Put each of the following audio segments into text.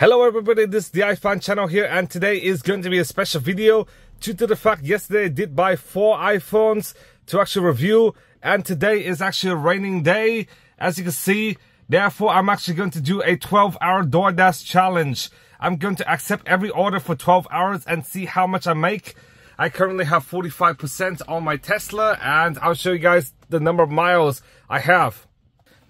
Hello everybody, this is the iPhone channel here, and today is going to be a special video due to the fact yesterday I did buy 4 iPhones to actually review, and today is actually a raining day as you can see. Therefore, I'm actually going to do a 12-hour DoorDash challenge. I'm going to accept every order for 12 hours and see how much I make. I currently have 45% on my Tesla, and I'll show you guys the number of miles I have.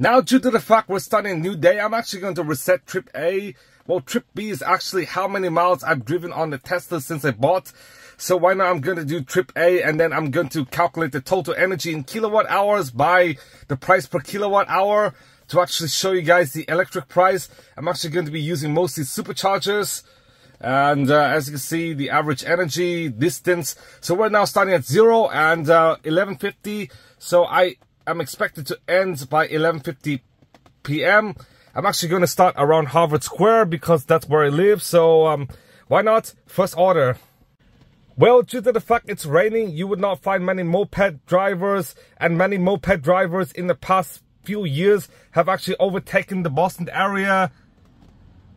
Now, due to the fact we're starting a new day, I'm actually going to reset trip A. Well, trip B is actually how many miles I've driven on the Tesla since I bought. So why not, I'm going to do trip A, and then I'm going to calculate the total energy in kilowatt hours by the price per kilowatt hour to actually show you guys the electric price. I'm actually going to be using mostly superchargers. And as you can see, the average energy, distance. So we're now starting at 0 and 11:50. So I am expected to end by 11:50 p.m. I'm actually going to start around Harvard Square because that's where I live. So why not? First order. Well, due to the fact it's raining, you would not find many moped drivers, and many moped drivers in the past few years have actually overtaken the Boston area.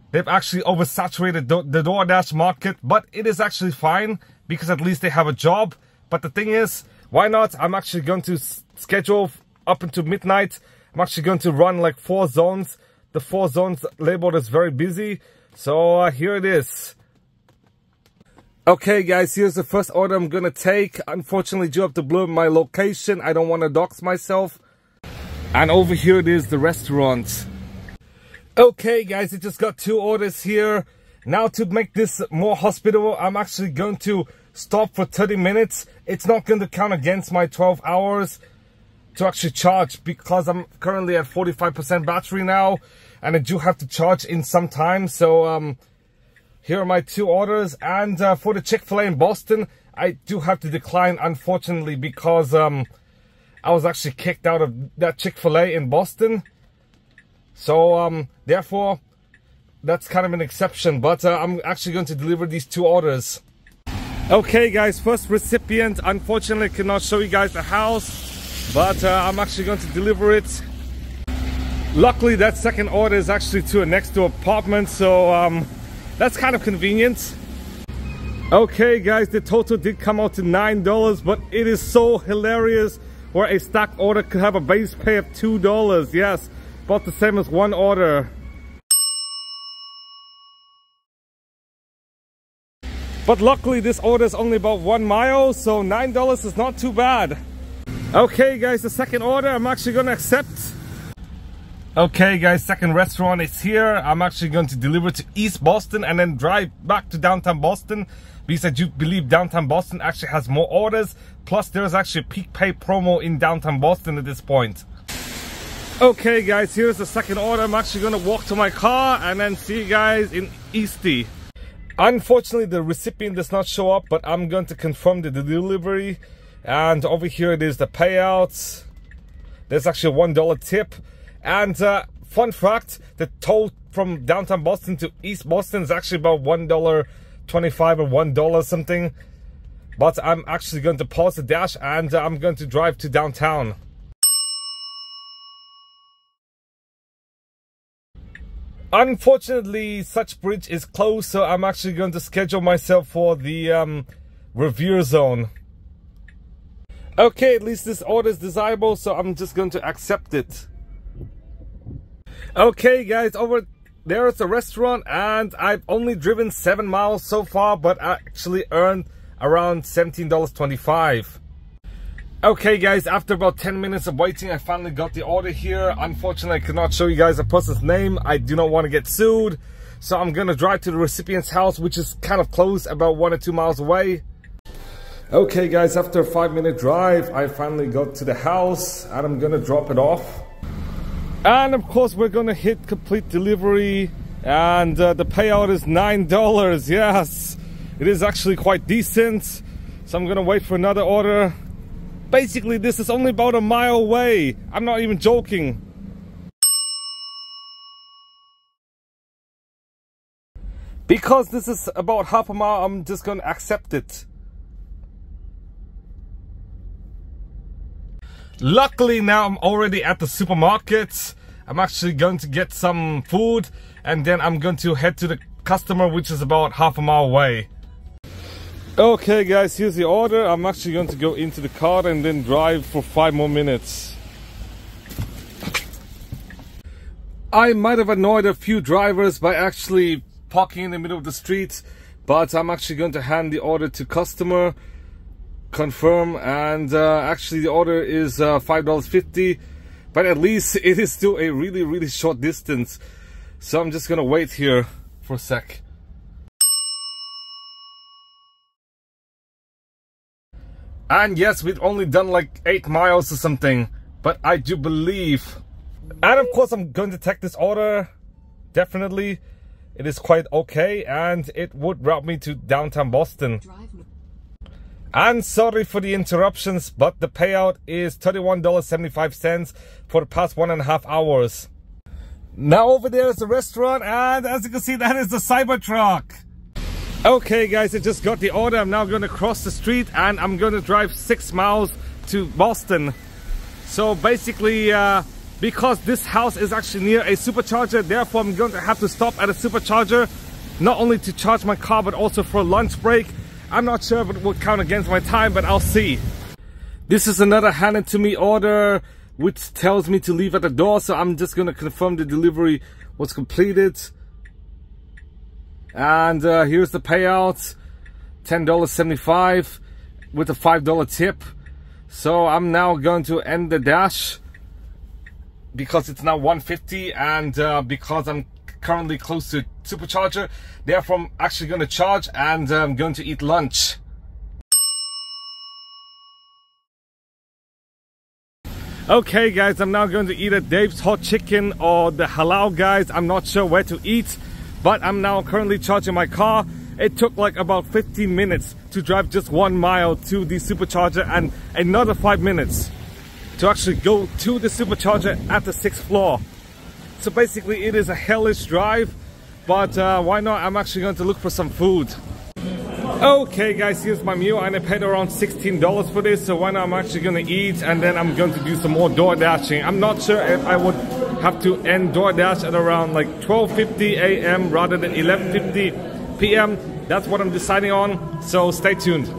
They've actually oversaturated the DoorDash market, but it is actually fine because at least they have a job. But the thing is, why not? I'm actually going to schedule up until midnight. I'm actually going to run like 4 zones. The 4 zones labeled as very busy. So here it is. Okay guys, here's the first order I'm going to take. Unfortunately, due to blur my location, I don't want to dox myself. And over here it is, the restaurant. Okay guys, I just got 2 orders here. Now, to make this more hospitable, I'm actually going to stop for 30 minutes. It's not going to count against my 12 hours to actually charge because I'm currently at 45% battery now, and I do have to charge in some time. So here are my 2 orders, and for the Chick-fil-A in Boston, I do have to decline unfortunately because I was actually kicked out of that Chick-fil-A in Boston. So therefore, that's kind of an exception, but I'm actually going to deliver these 2 orders. Okay guys, first recipient. Unfortunately, I cannot show you guys the house, but I'm actually going to deliver it. Luckily, that second order is actually to a next door apartment, so that's kind of convenient. Okay guys, the total did come out to $9, but it is so hilarious where a stack order could have a base pay of $2. Yes, about the same as one order. But luckily this order is only about 1 mile, so $9 is not too bad. Okay guys, the second order I'm actually going to accept. Okay guys, second restaurant is here. I'm actually going to deliver to East Boston and then drive back to downtown Boston because I do believe downtown Boston actually has more orders. Plus there's actually a peak pay promo in downtown Boston at this point. Okay guys, here's the second order. I'm actually going to walk to my car and then see you guys in Eastie. Unfortunately, the recipient does not show up, but I'm going to confirm the delivery. And over here it is, the payouts. There's actually a $1 tip. And fun fact, the toll from downtown Boston to East Boston is actually about $1.25 or $1 something. But I'm actually going to pause the dash and I'm going to drive to downtown. Unfortunately, such bridge is closed, so I'm actually going to schedule myself for the Revere zone. Okay, at least this order is desirable, so I'm just going to accept it. Okay guys, over there is a restaurant, and I've only driven 7 miles so far, but I actually earned around $17.25. Okay guys, after about 10 minutes of waiting, I finally got the order here. Unfortunately, I cannot show you guys the person's name. I do not want to get sued. So I'm going to drive to the recipient's house, which is kind of close, about 1 or 2 miles away. Okay guys, after a 5-minute drive, I finally got to the house and I'm going to drop it off. And of course, we're going to hit complete delivery, and the payout is $9. Yes, it is actually quite decent. So I'm going to wait for another order. Basically, this is only about a mile away. I'm not even joking. Because this is about half a mile, I'm just going to accept it. Luckily, now I'm already at the supermarket. I'm actually going to get some food and then I'm going to head to the customer, which is about half a mile away. Okay guys, here's the order. I'm actually going to go into the car and then drive for 5 more minutes. I might have annoyed a few drivers by actually parking in the middle of the street, but I'm actually going to hand the order to customer, confirm, and actually the order is $5.50, but at least it is still a really short distance, so I'm just gonna wait here for a sec. And yes, we've only done like 8 miles or something, but I do believe. And of course I'm going to take this order, definitely. It is quite okay and it would route me to downtown Boston. And sorry for the interruptions, but the payout is $31.75 for the past 1.5 hours. Now over there is the restaurant, and as you can see, that is the Cybertruck. Okay guys, I just got the order. I'm now going to cross the street and I'm going to drive 6 miles to Boston. So basically, because this house is actually near a supercharger, therefore I'm going to have to stop at a supercharger, not only to charge my car but also for a lunch break. I'm not sure if it will count against my time, but I'll see. This is another handed to me order, which tells me to leave at the door, so I'm just going to confirm the delivery was completed. And here's the payout, $10.75 with a $5 tip. So I'm now going to end the dash, because it's now 1:50, and because I'm currently close to supercharger, therefore I'm actually going to charge and I'm going to eat lunch. Okay guys, I'm now going to eat at Dave's Hot Chicken or the Halal Guys. I'm not sure where to eat, but I'm now currently charging my car. It took like about 15 minutes to drive just 1 mile to the supercharger and another 5 minutes to actually go to the supercharger at the 6th floor. So basically it is a hellish drive, but why not? I'm actually going to look for some food. Okay guys, here's my meal and I paid around $16 for this, so why not? I'm actually going to eat and then I'm going to do some more door dashing. I'm not sure if I would have to end DoorDash at around like 12:50 a.m. rather than 11:50 p.m. That's what I'm deciding on, so stay tuned.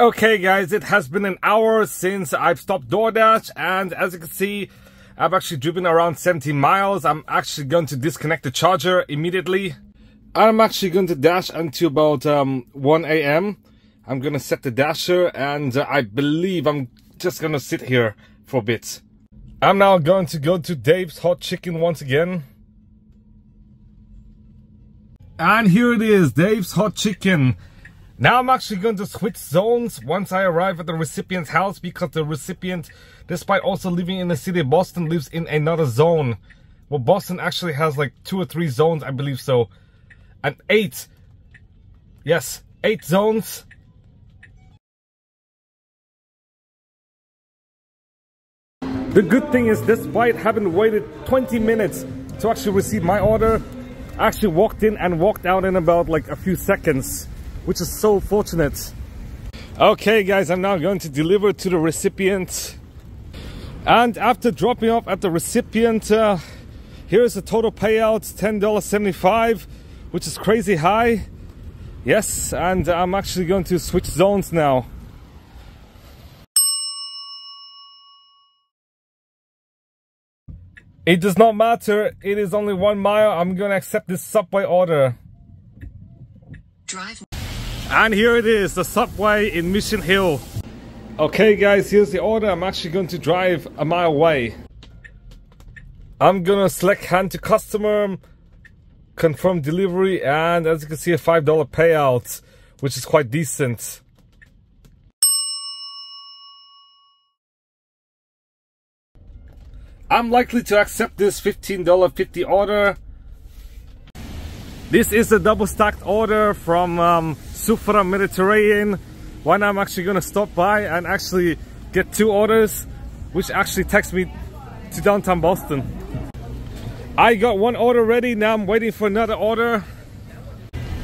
Okay guys, it has been an hour since I've stopped DoorDash, and as you can see, I've actually driven around 70 miles. I'm actually going to disconnect the charger immediately. I'm actually going to dash until about 1 a.m. I'm going to set the dasher, and I believe I'm just going to sit here for a bit. I'm now going to go to Dave's Hot Chicken once again. And here it is, Dave's Hot Chicken. Now I'm actually going to switch zones once I arrive at the recipient's house, because the recipient, despite also living in the city of Boston, lives in another zone. Well, Boston actually has like 2 or 3 zones, I believe so. And 8. Yes, 8 zones. The good thing is, despite having waited 20 minutes to actually receive my order, I actually walked in and walked out in about like a few seconds, which is so fortunate. Okay guys, I'm now going to deliver to the recipient. And after dropping off at the recipient, here is the total payout, $10.75, which is crazy high. Yes, and I'm actually going to switch zones now. It does not matter, it is only 1 mile. I'm gonna accept this subway order. Drive. And here it is, the subway in Mission Hill. Okay guys, here's the order. I'm actually going to drive a mile away. I'm gonna select hand to customer, confirm delivery, and as you can see, a $5 payout, which is quite decent. I'm likely to accept this $15.50 order. This is a double stacked order from Sufra Mediterranean. Why not? I'm actually going to stop by and actually get 2 orders, which actually takes me to downtown Boston. I got 1 order ready, now I'm waiting for another order.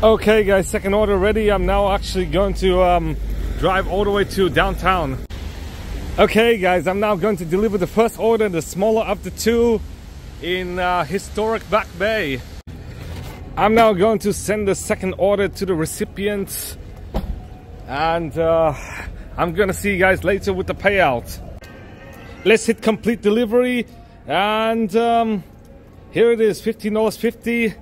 Okay guys, 2nd order ready. I'm now actually going to drive all the way to downtown. Okay guys, I'm now going to deliver the first order, the smaller of the two, in historic Back Bay. I'm now going to send the second order to the recipient, and I'm gonna see you guys later with the payout. Let's hit complete delivery, and here it is, $15.50.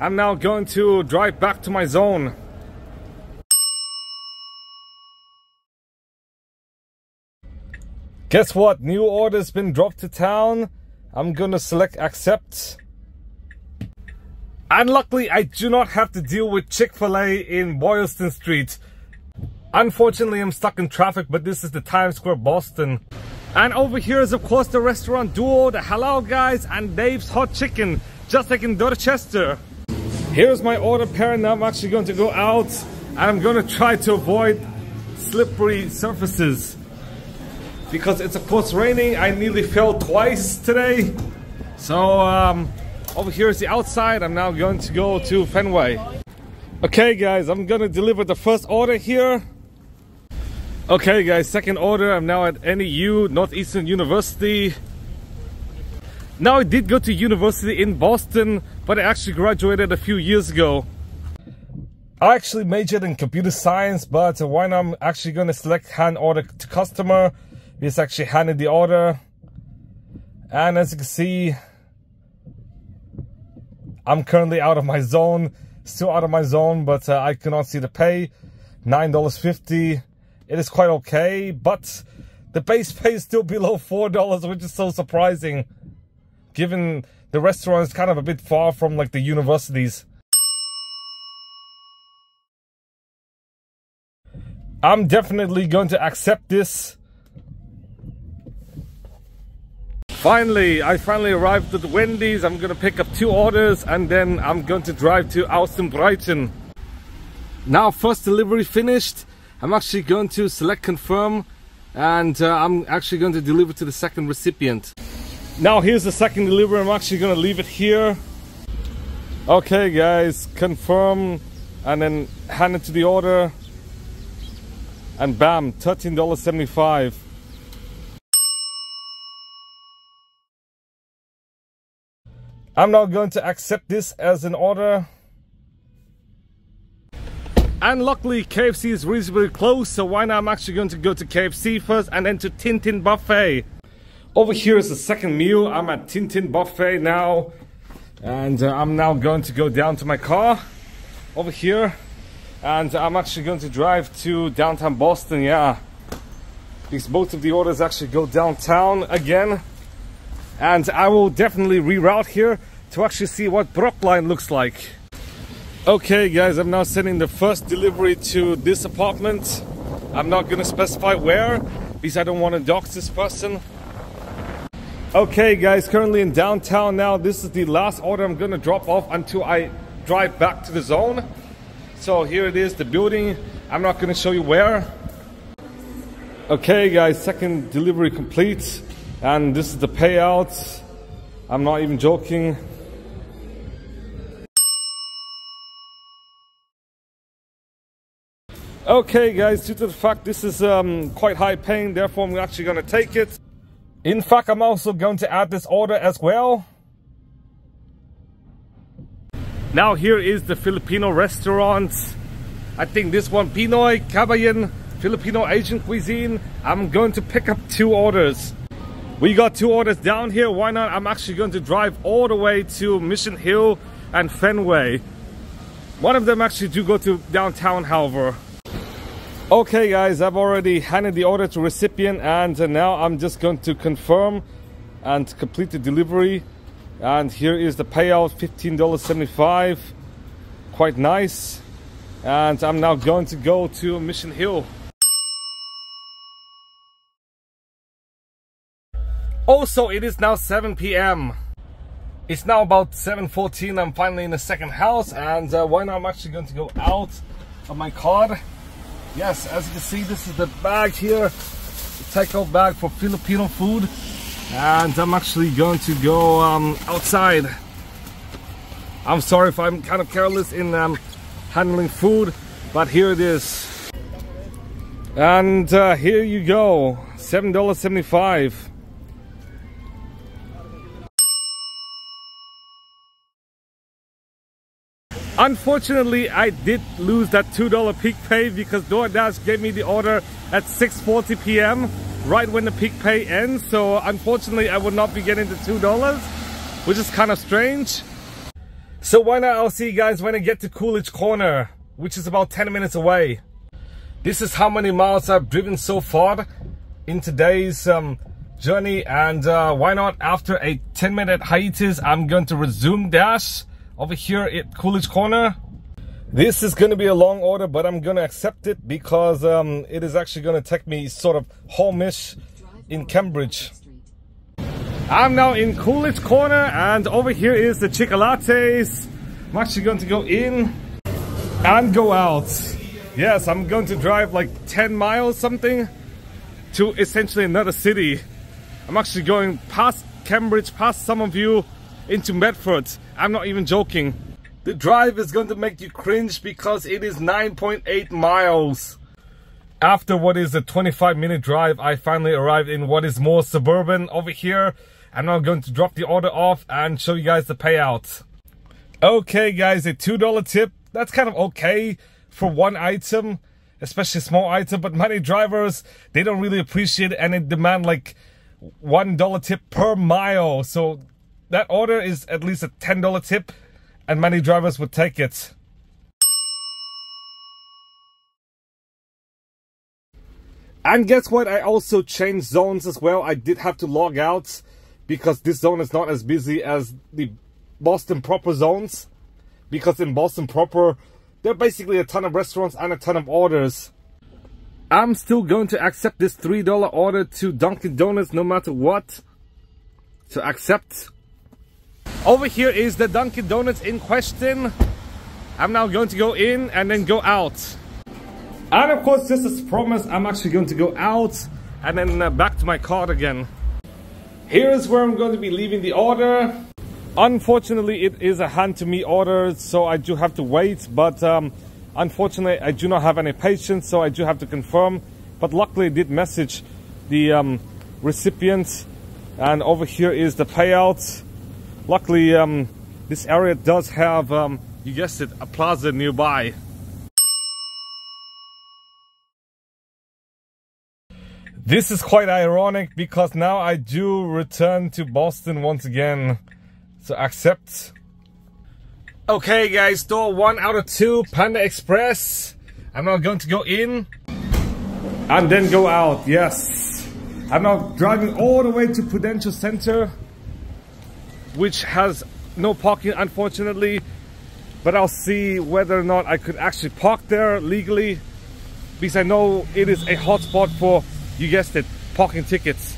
I'm now going to drive back to my zone. Guess what? New order's been dropped to town. I'm gonna select accept. And luckily, I do not have to deal with Chick-fil-A in Boylston Street. Unfortunately, I'm stuck in traffic, but this is the Times Square, Boston. And over here is, of course, the restaurant duo, the Halal Guys and Dave's Hot Chicken, just like in Dorchester. Here's my order pair. Now I'm actually going to go out, and I'm gonna try to avoid slippery surfaces. Because it's of course raining, I nearly fell twice today. So over here is the outside. I'm now going to go to Fenway. Okay guys, I'm gonna deliver the first order here. Okay guys, second order. I'm now at NEU, Northeastern University. Now I did go to university in Boston, but I actually graduated a few years ago. I actually majored in computer science, but when I'm actually gonna select hand order to customer, it's actually handed the order, and as you can see, I'm currently out of my zone, still out of my zone, but I cannot see the pay. $9.50, it is quite okay, but the base pay is still below $4, which is so surprising, given the restaurant is kind of a bit far from like the universities. I'm definitely going to accept this. Finally, I finally arrived at Wendy's. I'm gonna pick up two orders, and then I'm going to drive to Austin Brighton. Now, first delivery finished. I'm actually going to select confirm, and I'm actually going to deliver to the second recipient. Now here's the second delivery. I'm actually gonna leave it here. Okay guys, confirm, and then hand it to the order. And bam, $13.75. I'm now going to accept this as an order. And luckily KFC is reasonably close, so why not? I'm actually going to go to KFC first and then to Tintin Buffet. Over here is the second meal. I'm at Tintin Buffet now, and I'm now going to go down to my car over here, and I'm actually going to drive to downtown Boston, yeah. Because both of the orders actually go downtown again. And I will definitely reroute here to actually see what Brookline looks like. Okay guys, I'm now sending the first delivery to this apartment. I'm not gonna specify where, because I don't want to dox this person. Okay guys, currently in downtown now. This is the last order I'm gonna drop off until I drive back to the zone. So here it is, the building. I'm not gonna show you where. Okay guys, second delivery complete. And this is the payout. I'm not even joking. Okay guys, due to the fact this is quite high paying, therefore I'm actually gonna take it. In fact, I'm also going to add this order as well. Now here is the Filipino restaurant. I think this one, Pinoy Kabayan, Filipino Asian cuisine. I'm going to pick up two orders. We got two orders down here, why not? I'm actually going to drive all the way to Mission Hill and Fenway. One of them actually do go to downtown, however. Okay guys, I've already handed the order to recipient, and now I'm just going to confirm and complete the delivery. And here is the payout, $15.75, quite nice. And I'm now going to go to Mission Hill. Also, it is now 7 p.m. It's now about 7:14. I'm finally in the second house, and why not? I'm actually going to go out of my car. Yes, as you can see, this is the bag here, the takeout bag for Filipino food, and I'm actually going to go outside. I'm sorry if I'm kind of careless in handling food, but here it is, and here you go. $7.75. Unfortunately, I did lose that $2 peak pay because DoorDash gave me the order at 6:40 p.m. right when the peak pay ends. So unfortunately, I would not be getting the $2, which is kind of strange. So why not, I'll see you guys when I get to Coolidge Corner, which is about 10 minutes away. This is how many miles I've driven so far in today's journey. And why not, after a 10-minute hiatus, I'm going to resume Dash over here at Coolidge Corner. This is going to be a long order, but I'm going to accept it because it is actually going to take me sort of home-ish in Cambridge. I'm now in Coolidge Corner, and over here is the Chick-fil-A's. I'm actually going to go in and go out. Yes, I'm going to drive like 10 miles something to essentially another city. I'm actually going past Cambridge, past some of you, into Medford. I'm not even joking. The drive is going to make you cringe because it is 9.8 miles. After what is a 25-minute drive, I finally arrived in what is more suburban over here. I'm now going to drop the order off and show you guys the payout. Okay guys, a $2 tip. That's kind of okay for one item, especially a small item, but many drivers, they don't really appreciate it and they demand like $1 tip per mile. So that order is at least a $10 tip, and many drivers would take it. And guess what? I also changed zones as well. I did have to log out because this zone is not as busy as the Boston proper zones. Because in Boston proper, there are basically a ton of restaurants and a ton of orders. I'm still going to accept this $3 order to Dunkin' Donuts no matter what. So accept. Over here is the Dunkin' Donuts in question. I'm now going to go in and then go out. And of course, just as promised, I'm actually going to go out and then back to my car again. Here is where I'm going to be leaving the order. Unfortunately, it is a hand-to-me order, so I do have to wait. But unfortunately, I do not have any patience, so I do have to confirm. But luckily, I did message the recipient. And over here is the payout. Luckily, this area does have, you guessed it, a plaza nearby. This is quite ironic because now I do return to Boston once again. So accept. Okay guys, store 1 out of 2, Panda Express. I'm now going to go in and then go out, yes. I'm now driving all the way to Prudential Center, which has no parking, unfortunately, but I'll see whether or not I could actually park there legally, because I know it is a hotspot for, you guessed it, parking tickets.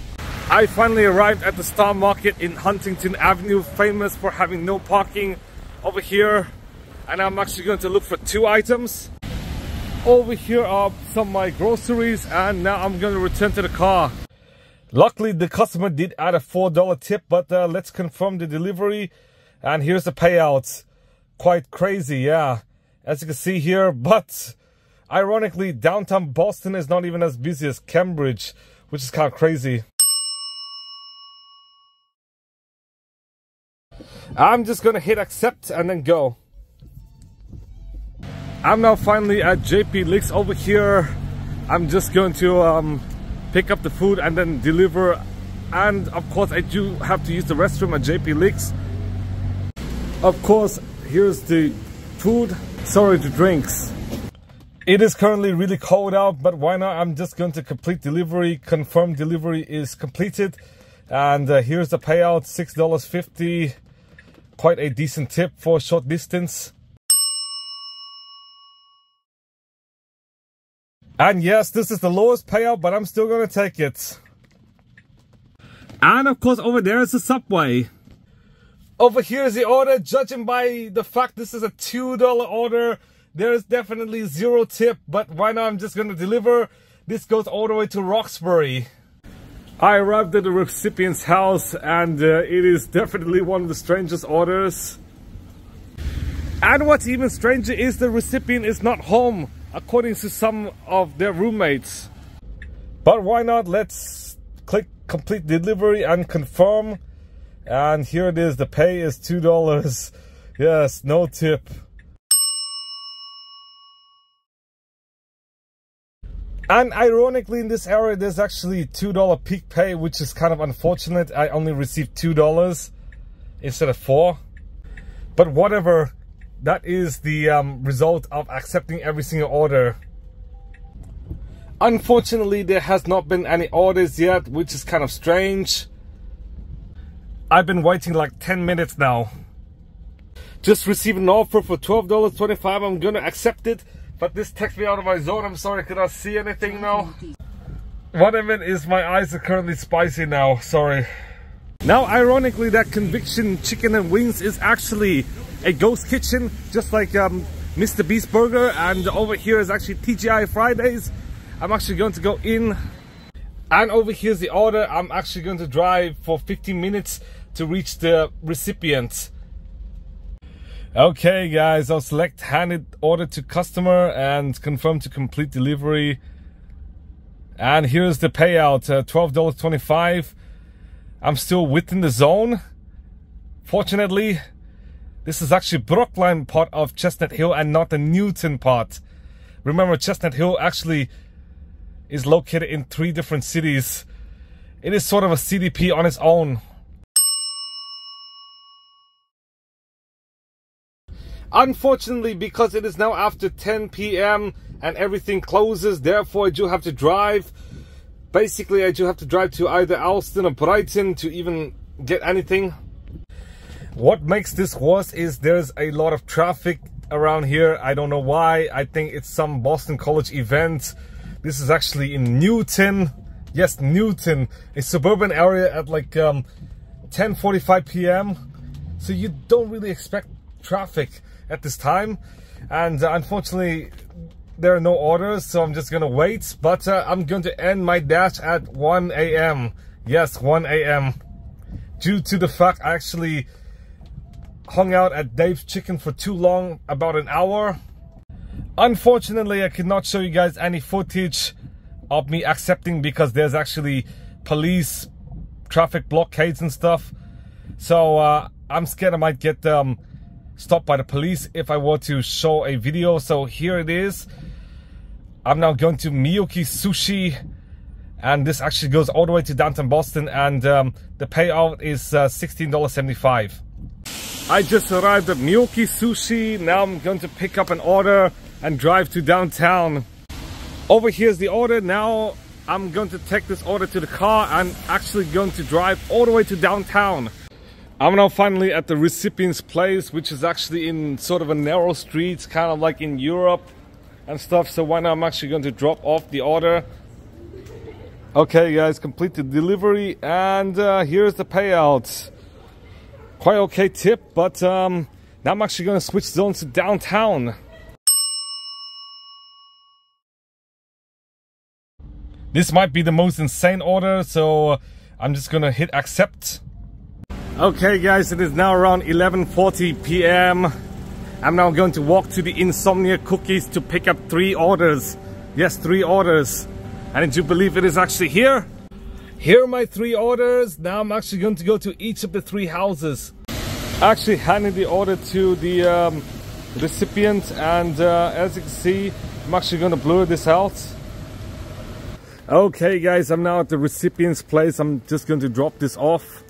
I finally arrived at the Star Market in Huntington Avenue, famous for having no parking over here, and I'm actually going to look for 2 items. Over here are some of my groceries, and now I'm going to return to the car. Luckily, the customer did add a $4 tip, but let's confirm the delivery. And here's the payout. Quite crazy, yeah, as you can see here. But ironically, downtown Boston is not even as busy as Cambridge, which is kind of crazy. I'm just gonna hit accept and then go. I'm now finally at JPLix over here. I'm just going to pick up the food and then deliver, and of course I do have to use the restroom at JPLix. Of course, here's the food, sorry, the drinks. It is currently really cold out, but why not, I'm just going to complete delivery. Confirm delivery is completed, and here's the payout, $6.50. Quite a decent tip for a short distance. And yes, this is the lowest payout, but I'm still gonna take it. And of course, over there is the Subway. Over here is the order. Judging by the fact this is a $2 order, there is definitely 0 tip, but why not, I'm just gonna deliver. This goes all the way to Roxbury. I arrived at the recipient's house, and it is definitely one of the strangest orders. And what's even stranger is the recipient is not home, according to some of their roommates. But why not? Let's click complete delivery and confirm. And here it is. The pay is $2. Yes, no tip. And ironically, in this area, there's actually $2 peak pay, which is kind of unfortunate. I only received $2 instead of $4. But whatever, that is the result of accepting every single order. Unfortunately, there has not been any orders yet, which is kind of strange. I've been waiting like 10 minutes now. Just received an offer for $12.25. I'm gonna accept it. But this takes me out of my zone. I'm sorry, could I see anything now? What I meant is my eyes are currently spicy now, sorry. Now, ironically, that Conviction Chicken and Wings is actually a ghost kitchen, just like Mr. Beast Burger, and over here is actually TGI Fridays. I'm actually going to go in, and over here's the order. I'm actually going to drive for 15 minutes to reach the recipient. Okay guys, I'll select handed order to customer and confirm to complete delivery. And here's the payout, $12.25. I'm still within the zone. Fortunately, this is actually Brookline part of Chestnut Hill and not the Newton part. Remember, Chestnut Hill actually is located in 3 different cities. It is sort of a CDP on its own. Unfortunately, because it is now after 10 p.m. and everything closes, therefore I do have to drive. Basically, I do have to drive to either Allston or Brighton to even get anything. What makes this worse is there's a lot of traffic around here. I don't know why. I think it's some Boston College event. This is actually in Newton. Yes, Newton, a suburban area at like 10:45 p.m. So you don't really expect traffic at this time, and unfortunately there are no orders, so I'm just gonna wait. But I'm going to end my dash at 1 a.m. yes, 1 a.m. due to the fact I actually hung out at Dave's Chicken for too long, about an hour. Unfortunately, I could not show you guys any footage of me accepting because there's actually police traffic blockades and stuff, so I'm scared I might get stopped by the police if I were to show a video. So here it is. I'm now going to Miyuki Sushi, and this actually goes all the way to downtown Boston, and the payout is $16.75. I just arrived at Miyuki Sushi. Now I'm going to pick up an order and drive to downtown. Over here's the order. Now I'm going to take this order to the car and actually going to drive all the way to downtown. I'm now finally at the recipient's place, which is actually in sort of a narrow street, kind of like in Europe and stuff. So why not? I'm actually going to drop off the order. Okay guys, complete the delivery, and here's the payout. Quite okay tip, but now I'm actually going to switch zones to downtown. This might be the most insane order, so I'm just going to hit accept. Okay guys, it is now around 11:40 p.m. I'm now going to walk to the Insomnia Cookies to pick up 3 orders. Yes, 3 orders. And did you believe it is actually here? Here are my 3 orders. Now I'm actually going to go to each of the 3 houses. Actually handed the order to the recipient, and as you can see, I'm actually going to blur this out. Okay guys, I'm now at the recipient's place. I'm just going to drop this off.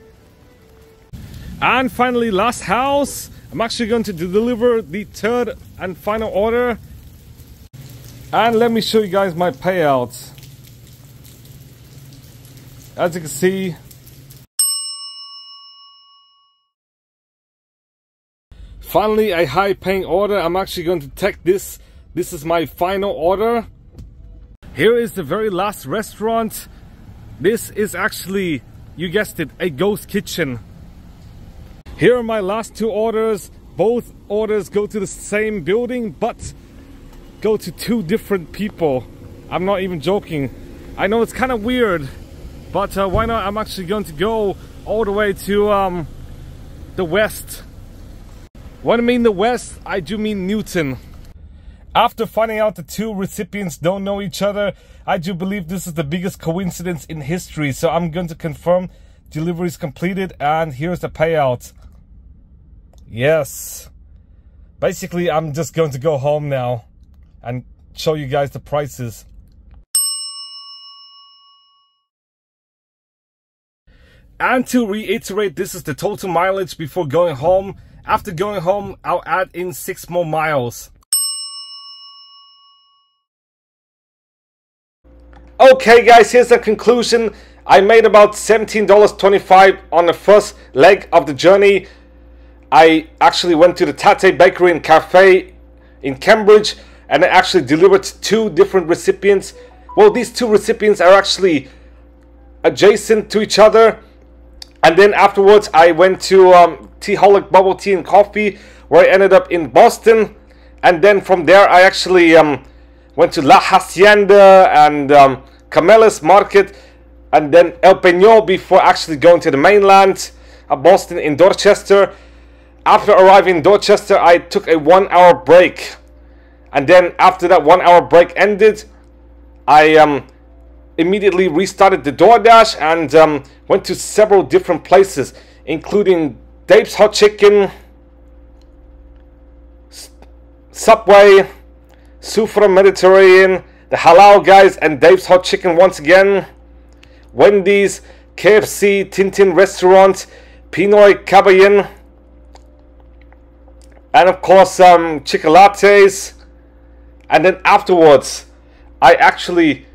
And finally, last house. I'm actually going to deliver the 3rd and final order. And let me show you guys my payout. As you can see, finally a high paying order. I'm actually going to take this. This is my final order. Here is the very last restaurant. This is actually, you guessed it, a ghost kitchen. Here are my last 2 orders. Both orders go to the same building, but go to 2 different people. I'm not even joking. I know it's kind of weird, but why not? I'm actually going to go all the way to the west. When I mean the west, I do mean Newton. After finding out the two recipients don't know each other, I do believe this is the biggest coincidence in history. So I'm going to confirm delivery is completed and here's the payout. Yes. Basically, I'm just going to go home now and show you guys the prices. And to reiterate, this is the total mileage before going home. After going home, I'll add in 6 more miles. Okay guys, here's the conclusion. I made about $17.25 on the first leg of the journey. I actually went to the Tate Bakery and Cafe in Cambridge and I actually delivered 2 different recipients. Well, these 2 recipients are actually adjacent to each other. And then afterwards I went to Teaholic Bubble Tea and Coffee, where I ended up in Boston. And then from there I actually went to La Hacienda and Camelas Market and then El Peñol before actually going to the mainland of Boston in Dorchester. After arriving in Dorchester, I took a 1-hour break. And then after that 1-hour break ended, I immediately restarted the DoorDash and went to several different places, including Dave's Hot Chicken, Subway, Sufra Mediterranean, the Halal Guys and Dave's Hot Chicken once again, Wendy's, KFC, Tintin Restaurant, Pinoy Kabayan, and of course some Chick-fil-A's. And then afterwards I actually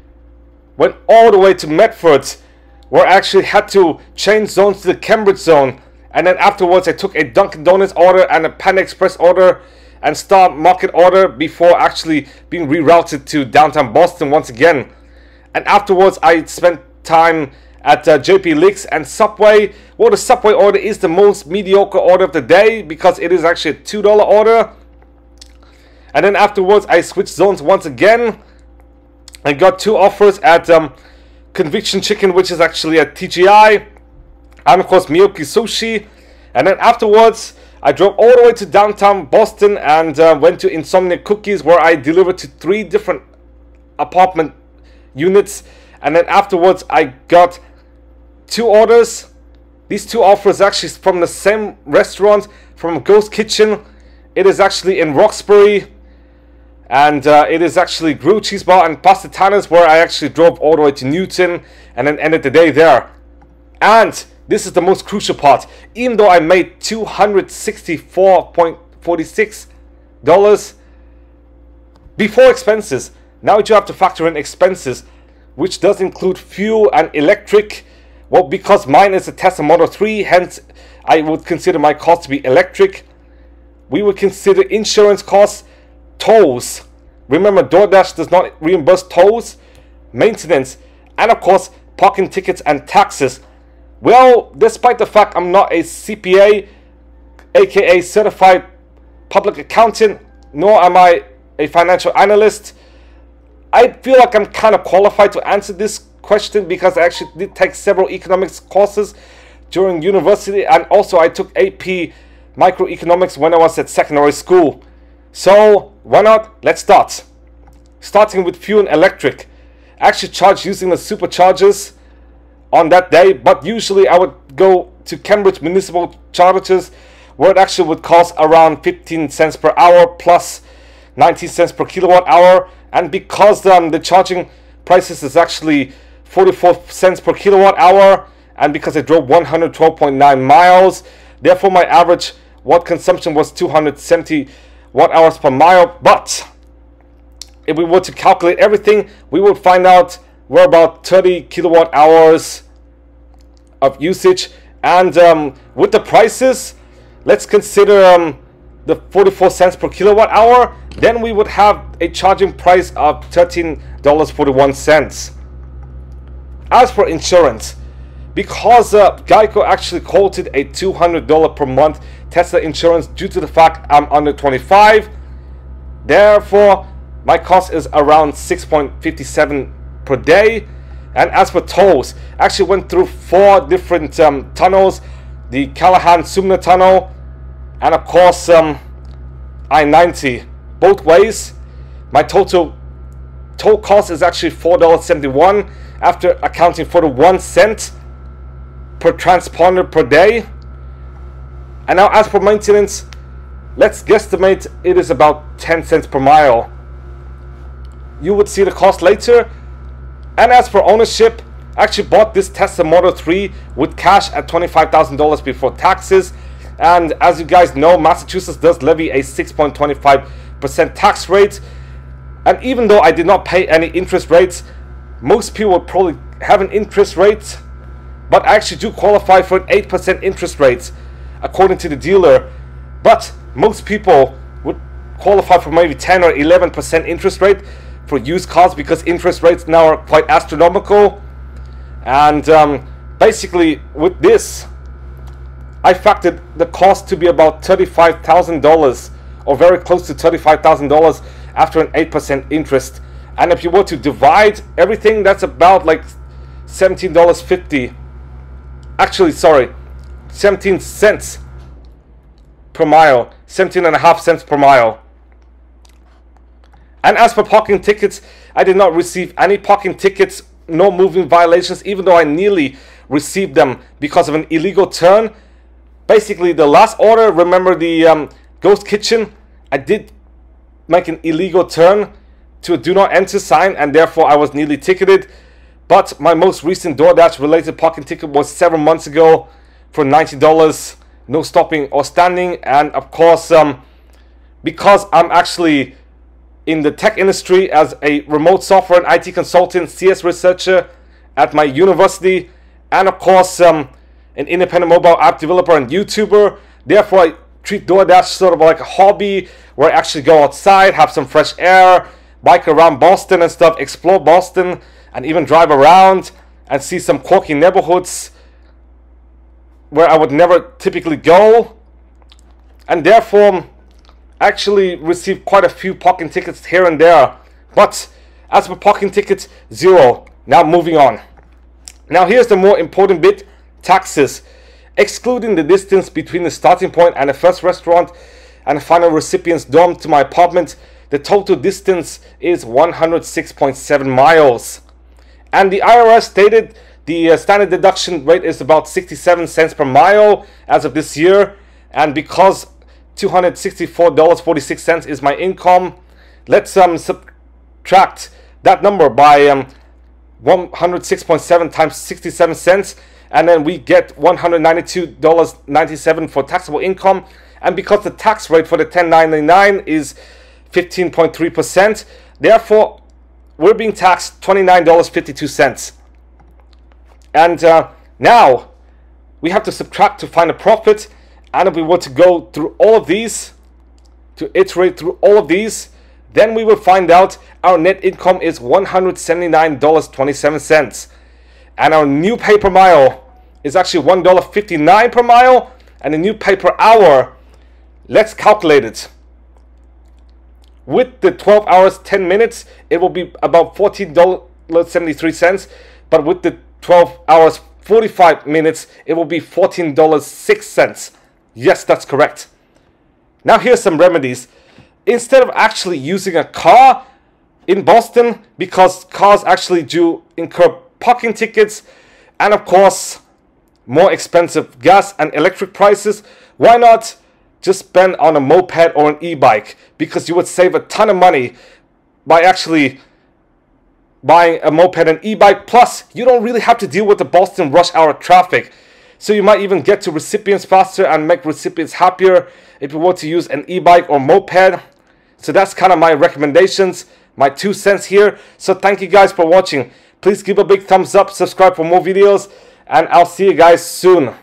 went all the way to Medford, where I actually had to change zones to the Cambridge zone. And then afterwards I took a Dunkin' Donuts order and a Panda Express order and Star Market order before actually being rerouted to downtown Boston once again. And afterwards I spent time at JPLix and Subway. Well, the Subway order is the most mediocre order of the day because it is actually a $2 order. And then afterwards I switched zones once again and got 2 offers at Conviction Chicken, which is actually at TGI, and of course Miyuki Sushi. And then afterwards I drove all the way to downtown Boston and went to Insomnia Cookies, where I delivered to 3 different apartment units. And then afterwards I got 2 orders. These 2 offers actually from the same restaurant, from Ghost Kitchen. It is actually in Roxbury, and it is actually grilled cheese bar and pasta tanas, where I actually drove all the way to Newton and then ended the day there. And this is the most crucial part. Even though I made $264.46 before expenses, now you have to factor in expenses, which does include fuel and electric. Well, because mine is a Tesla Model 3, hence I would consider my cost to be electric. We would consider insurance costs, tolls. Remember, DoorDash does not reimburse tolls, maintenance, and of course, parking tickets and taxes. Well, despite the fact I'm not a CPA, aka Certified Public Accountant, nor am I a financial analyst, I feel like I'm kind of qualified to answer this question because I actually did take several economics courses during university, and also I took AP microeconomics when I was at secondary school. So why not? Let's start. Starting with fuel and electric. I actually charged using the superchargers on that day, but usually I would go to Cambridge Municipal Chargers, where it actually would cost around 15 cents per hour plus 19 cents per kilowatt hour. And because the charging prices is actually 44 cents per kilowatt hour, and because I drove 112.9 miles, therefore my average watt consumption was 270 watt hours per mile. But if we were to calculate everything, we would find out we're about 30 kilowatt hours of usage. And with the prices, let's consider the 44 cents per kilowatt hour, then we would have a charging price of $13.41. As for insurance, because Geico actually quoted a $200 per month Tesla insurance due to the fact I'm under 25, therefore my cost is around $6.57 per day. And as for tolls, I actually went through 4 different tunnels, the Callahan Sumner Tunnel, and of course I-90 both ways. My total cost is actually $4.71 after accounting for the 1 cent per transponder per day. And now as for maintenance, let's guesstimate it is about 10 cents per mile. You would see the cost later. And as for ownership, I actually bought this Tesla Model 3 with cash at $25,000 before taxes. And as you guys know, Massachusetts does levy a 6.25% tax rate. And even though I did not pay any interest rates, most people would probably have an interest rate. But I actually do qualify for an 8% interest rate, according to the dealer. But most people would qualify for maybe 10 or 11% interest rate for used cars, because interest rates now are quite astronomical. And basically with this, I factored the cost to be about $35,000 or very close to $35,000 after an 8% interest. And if you were to divide everything, that's about like $17.50. Actually, sorry, 17 cents per mile, 17.5 cents per mile. And as for parking tickets, I did not receive any parking tickets, no moving violations, even though I nearly received them because of an illegal turn. Basically, the last order, remember the ghost kitchen, I did make an illegal turn to a do not enter sign, and therefore I was nearly ticketed. But my most recent DoorDash related parking ticket was 7 months ago for $90, no stopping or standing. And of course, because I'm actually in the tech industry as a remote software and IT consultant, CS researcher at my university, and of course an independent mobile app developer and YouTuber, therefore I treat DoorDash sort of like a hobby where I actually go outside, have some fresh air, bike around Boston and stuff, explore Boston, and even drive around and see some quirky neighborhoods where I would never typically go. And therefore I actually received quite a few parking tickets here and there. But as for parking tickets, zero. Now moving on. Now here's the more important bit. Taxes. Excluding the distance between the starting point and the first restaurant and the final recipient's dorm to my apartment, the total distance is 106.7 miles. And the IRS stated the standard deduction rate is about 67 cents per mile as of this year. And because $264.46 is my income, let's subtract that number by 106.7 times 67 cents. And then we get $192.97 for taxable income. And because the tax rate for the 1099 is 15.3%, therefore we're being taxed $29.52. And now we have to subtract to find a profit. And if we were to go through all of these, to iterate through all of these, then we will find out our net income is $179.27. And our new pay per mile is actually $1.59 per mile, and the new pay per hour, let's calculate it. With the 12 hours 10 minutes, it will be about $14.73, but with the 12 hours 45 minutes, it will be $14.06. Yes, that's correct. Now here's some remedies. Instead of actually using a car in Boston, because cars actually do incur parking tickets and of course more expensive gas and electric prices, why not just spend on a moped or an e-bike? Because you would save a ton of money by actually buying a moped and e-bike. Plus you don't really have to deal with the Boston rush hour traffic, so you might even get to recipients faster and make recipients happier if you were to use an e-bike or moped. So that's kind of my recommendations, my 2 cents here. So thank you guys for watching. Please give a big thumbs up, subscribe for more videos, and I'll see you guys soon.